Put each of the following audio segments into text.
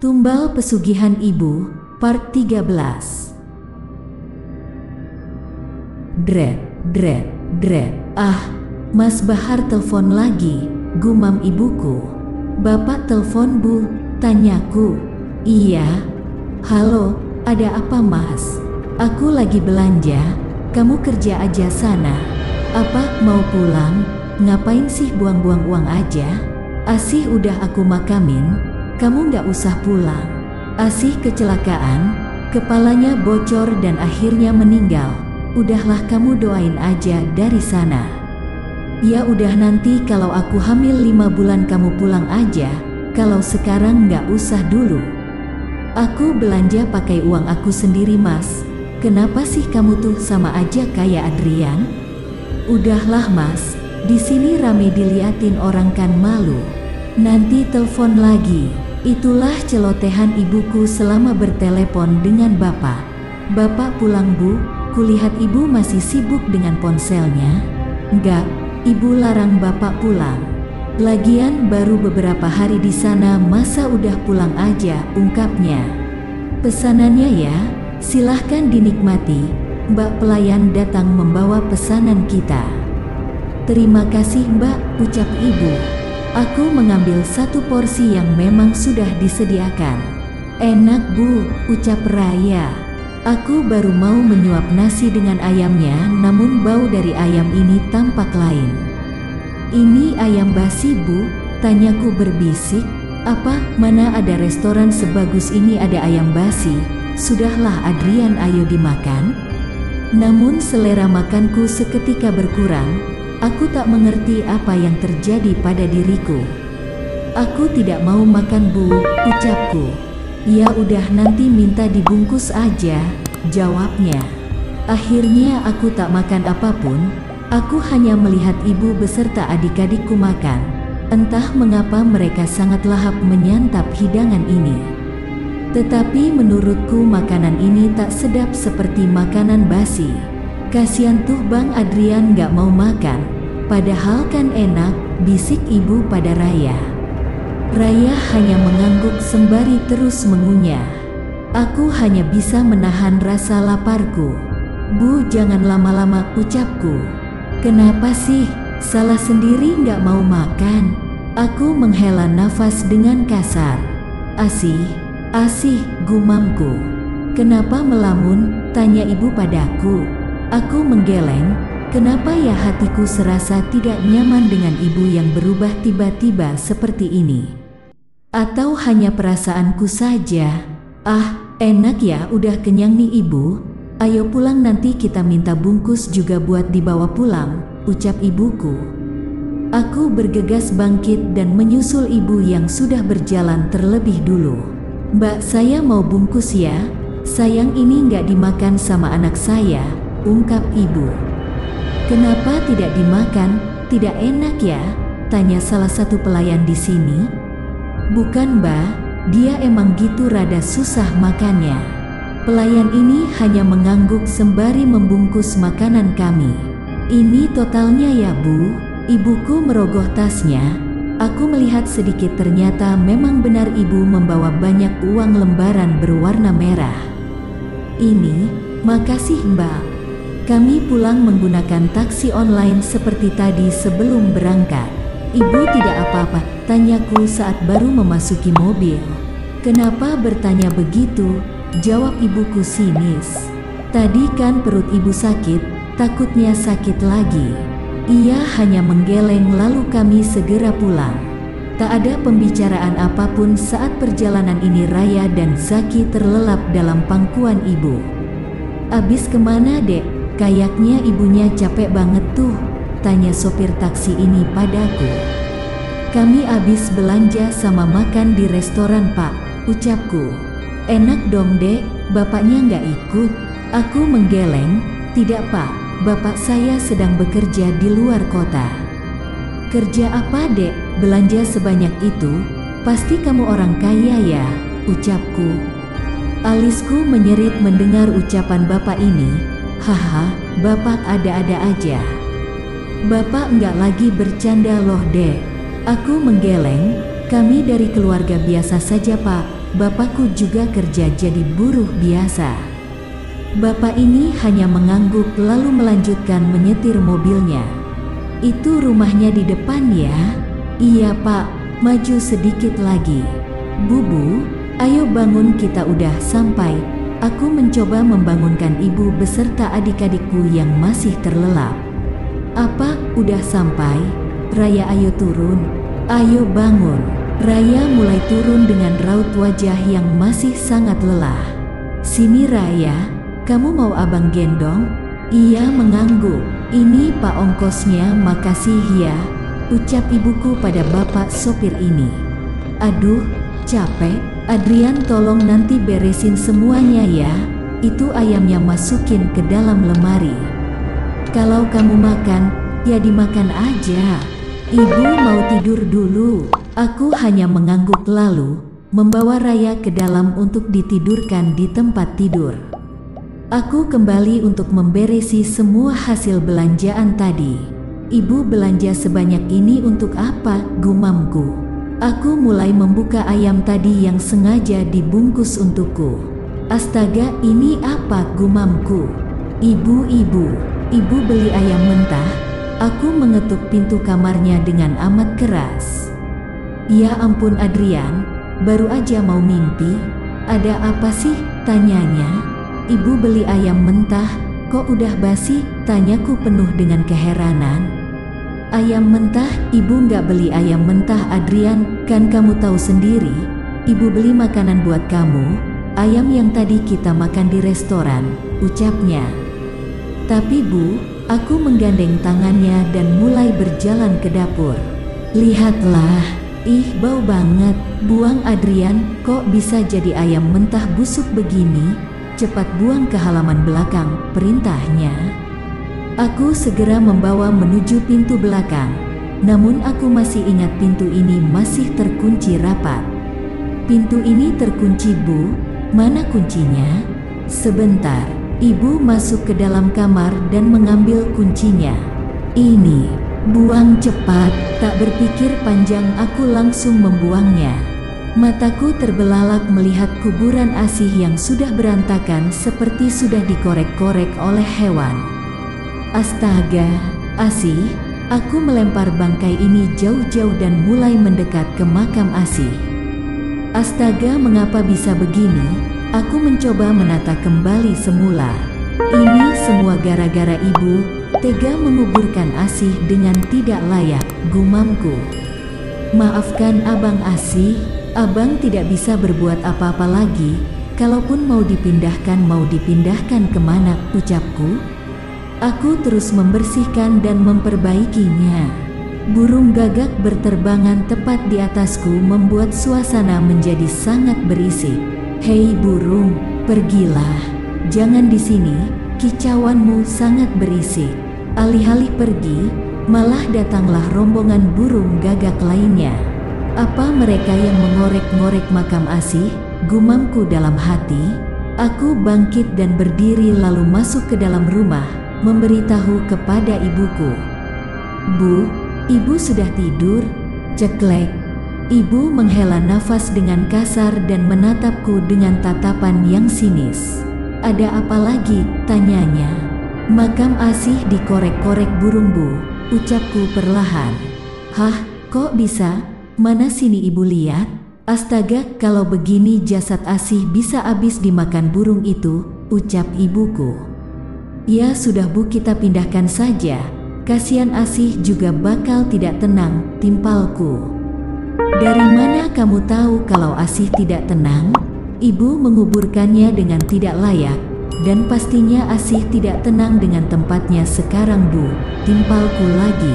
Tumbal Pesugihan Ibu, Part 13. Dret, dret, dret. Ah, Mas Bahar telepon lagi, gumam ibuku. Bapak telepon, Bu, tanyaku. Iya. Halo, ada apa, Mas? Aku lagi belanja, kamu kerja aja sana. Apa, mau pulang? Ngapain sih buang-buang uang aja? Asih udah aku makamin, kamu nggak usah pulang. Asih kecelakaan, kepalanya bocor dan akhirnya meninggal. Udahlah, kamu doain aja dari sana. Ya udah, nanti kalau aku hamil 5 bulan kamu pulang aja, kalau sekarang nggak usah dulu. Aku belanja pakai uang aku sendiri, Mas. Kenapa sih kamu tuh sama aja kayak Adrian? Udahlah, Mas, di sini rame diliatin orang kan malu. Nanti telepon lagi. Itulah celotehan ibuku selama bertelepon dengan bapak. Bapak pulang, Bu, kulihat ibu masih sibuk dengan ponselnya. Enggak, ibu larang bapak pulang. Lagian baru beberapa hari di sana, masa udah pulang aja, ungkapnya. Pesanannya ya, silahkan dinikmati. Mbak pelayan datang membawa pesanan kita. Terima kasih, Mbak, ucap ibu. Aku mengambil 1 porsi yang memang sudah disediakan. Enak, Bu, ucap Raya. Aku baru mau menyuap nasi dengan ayamnya, namun bau dari ayam ini tampak lain. Ini ayam basi, Bu? Tanyaku berbisik. Apa, mana ada restoran sebagus ini ada ayam basi? Sudahlah Adrian, ayo dimakan. Namun selera makanku seketika berkurang. Aku tak mengerti apa yang terjadi pada diriku. Aku tidak mau makan, Bu, ucapku. Ya udah, nanti minta dibungkus aja, jawabnya. Akhirnya aku tak makan apapun. Aku hanya melihat ibu beserta adik-adikku makan. Entah mengapa mereka sangat lahap menyantap hidangan ini. Tetapi menurutku makanan ini tak sedap seperti makanan basi. Kasian tuh Bang Adrian gak mau makan, padahal kan enak, bisik ibu pada Raya. Raya hanya mengangguk sembari terus mengunyah. Aku hanya bisa menahan rasa laparku. Bu, jangan lama-lama, ucapku. Kenapa sih, salah sendiri gak mau makan? Aku menghela nafas dengan kasar. Asih, Asih, gumamku. Kenapa melamun, tanya ibu padaku. Aku menggeleng, kenapa ya hatiku serasa tidak nyaman dengan ibu yang berubah tiba-tiba seperti ini. Atau hanya perasaanku saja. Ah, enak ya, udah kenyang nih ibu. Ayo pulang, nanti kita minta bungkus juga buat dibawa pulang, ucap ibuku. Aku bergegas bangkit dan menyusul ibu yang sudah berjalan terlebih dulu. Mbak, saya mau bungkus ya, sayang ini nggak dimakan sama anak saya, ungkap ibu. Kenapa tidak dimakan? Tidak enak ya? Tanya salah satu pelayan di sini. Bukan, Mbak, dia emang gitu, rada susah makannya. Pelayan ini hanya mengangguk sembari membungkus makanan kami. Ini totalnya ya, Bu? Ibuku merogoh tasnya. Aku melihat sedikit, ternyata memang benar ibu membawa banyak uang lembaran berwarna merah. Ini, makasih, Mbak. Kami pulang menggunakan taksi online seperti tadi sebelum berangkat. Ibu tidak apa-apa? Tanyaku saat baru memasuki mobil. Kenapa bertanya begitu? Jawab ibuku sinis. Tadi kan perut ibu sakit, takutnya sakit lagi. Ia hanya menggeleng, lalu kami segera pulang. Tak ada pembicaraan apapun saat perjalanan ini. Raya dan Zaki terlelap dalam pangkuan ibu. Abis kemana, Dek? Kayaknya ibunya capek banget tuh, tanya sopir taksi ini padaku. Kami habis belanja sama makan di restoran, Pak, ucapku. Enak dong, Dek, bapaknya nggak ikut? Aku menggeleng. Tidak, Pak, bapak saya sedang bekerja di luar kota. Kerja apa, Dek? Belanja sebanyak itu? Pasti kamu orang kaya ya, ucapku. Alisku menyerit mendengar ucapan bapak ini. Haha, bapak ada-ada aja. Bapak nggak lagi bercanda loh, Dek. Aku menggeleng. Kami dari keluarga biasa saja, Pak, Bapakku juga kerja jadi buruh biasa. Bapak ini hanya mengangguk lalu melanjutkan menyetir mobilnya. Itu rumahnya di depan ya? Iya Pak, maju sedikit lagi. Bubu, ayo bangun, kita udah sampai. Aku mencoba membangunkan ibu beserta adik-adikku yang masih terlelap. Apa, udah sampai? Raya ayo turun, ayo bangun. Raya mulai turun dengan raut wajah yang masih sangat lelah. Sini Raya, kamu mau abang gendong? Ia mengangguk. Ini Pak ongkosnya, makasih ya, ucap ibuku pada bapak sopir ini. Aduh, capek. Adrian tolong nanti beresin semuanya ya. Itu ayamnya masukin ke dalam lemari. Kalau kamu makan, ya dimakan aja. Ibu mau tidur dulu. Aku hanya mengangguk lalu membawa Raya ke dalam untuk ditidurkan di tempat tidur. Aku kembali untuk memberesi semua hasil belanjaan tadi. Ibu belanja sebanyak ini untuk apa? Gumamku. Aku mulai membuka ayam tadi yang sengaja dibungkus untukku. Astaga, ini apa? Gumamku. Ibu beli ayam mentah. Aku mengetuk pintu kamarnya dengan amat keras. Ya ampun Adrian, baru aja mau mimpi. Ada apa sih? Tanyanya. Ibu beli ayam mentah, kok udah basi? Tanyaku penuh dengan keheranan. Ayam mentah? Ibu nggak beli ayam mentah Adrian, kan kamu tahu sendiri. Ibu beli makanan buat kamu, ayam yang tadi kita makan di restoran, ucapnya. Tapi Bu, aku menggandeng tangannya dan mulai berjalan ke dapur. Lihatlah. Ih, bau banget. Buang Adrian, kok bisa jadi ayam mentah busuk begini? Cepat buang ke halaman belakang, perintahnya. Aku segera membawa menuju pintu belakang. Namun aku masih ingat pintu ini masih terkunci rapat. Pintu ini terkunci Bu, mana kuncinya? Sebentar, Ibu masuk ke dalam kamar dan mengambil kuncinya. Ini. Buang cepat. Tak berpikir panjang aku langsung membuangnya. Mataku terbelalak melihat kuburan Asih yang sudah berantakan seperti sudah dikorek-korek oleh hewan. Astaga, Asih, aku melempar bangkai ini jauh-jauh dan mulai mendekat ke makam Asih. Astaga, mengapa bisa begini? Aku mencoba menata kembali semula. Ini semua gara-gara Ibu. Tega menguburkan Asih dengan tidak layak, gumamku. Maafkan Abang Asih, Abang tidak bisa berbuat apa-apa lagi. Kalaupun mau dipindahkan kemana, ucapku. Aku terus membersihkan dan memperbaikinya. Burung gagak berterbangan tepat di atasku membuat suasana menjadi sangat berisik. Hei burung, pergilah. Jangan di sini, kicauanmu sangat berisik. Alih-alih pergi, malah datanglah rombongan burung gagak lainnya. Apa mereka yang mengorek-ngorek makam Asih? Gumamku dalam hati. Aku bangkit dan berdiri lalu masuk ke dalam rumah, memberitahu kepada ibuku. Bu, Ibu sudah tidur? Ceklek. Ibu menghela nafas dengan kasar dan menatapku dengan tatapan yang sinis. Ada apa lagi? Tanyanya. Makam Asih dikorek-korek burung Bu, ucapku perlahan. Hah, kok bisa? Mana sini Ibu lihat? Astaga, kalau begini jasad Asih bisa habis dimakan burung itu, ucap ibuku. Ya sudah Bu, kita pindahkan saja. Kasihan Asih juga bakal tidak tenang, timpalku. Dari mana kamu tahu kalau Asih tidak tenang? Ibu menguburkannya dengan tidak layak. Dan pastinya Asih tidak tenang dengan tempatnya sekarang Bu, timpalku lagi.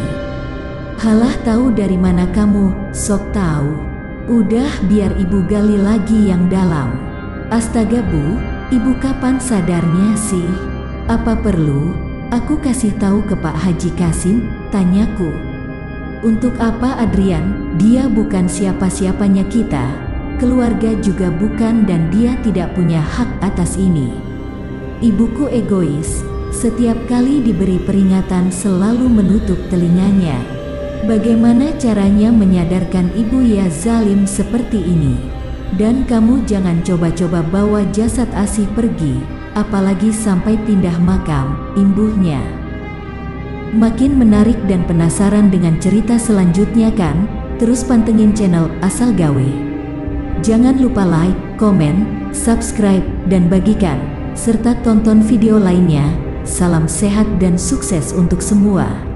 Halah, tahu dari mana kamu? Sok tahu. Udah, biar Ibu gali lagi yang dalam. Astaga Bu, Ibu kapan sadarnya sih? Apa perlu aku kasih tahu ke Pak Haji Kasim? Tanyaku. Untuk apa Adrian? Dia bukan siapa-siapanya kita. Keluarga juga bukan, dan dia tidak punya hak atas ini. Ibuku egois, setiap kali diberi peringatan selalu menutup telinganya. Bagaimana caranya menyadarkan ibu ya zalim seperti ini? Dan kamu jangan coba-coba bawa jasad Asih pergi, apalagi sampai pindah makam, imbuhnya. Makin menarik dan penasaran dengan cerita selanjutnya kan? Terus pantengin channel Asal Gawe. Jangan lupa like, komen, subscribe, dan bagikan, serta tonton video lainnya. Salam sehat dan sukses untuk semua.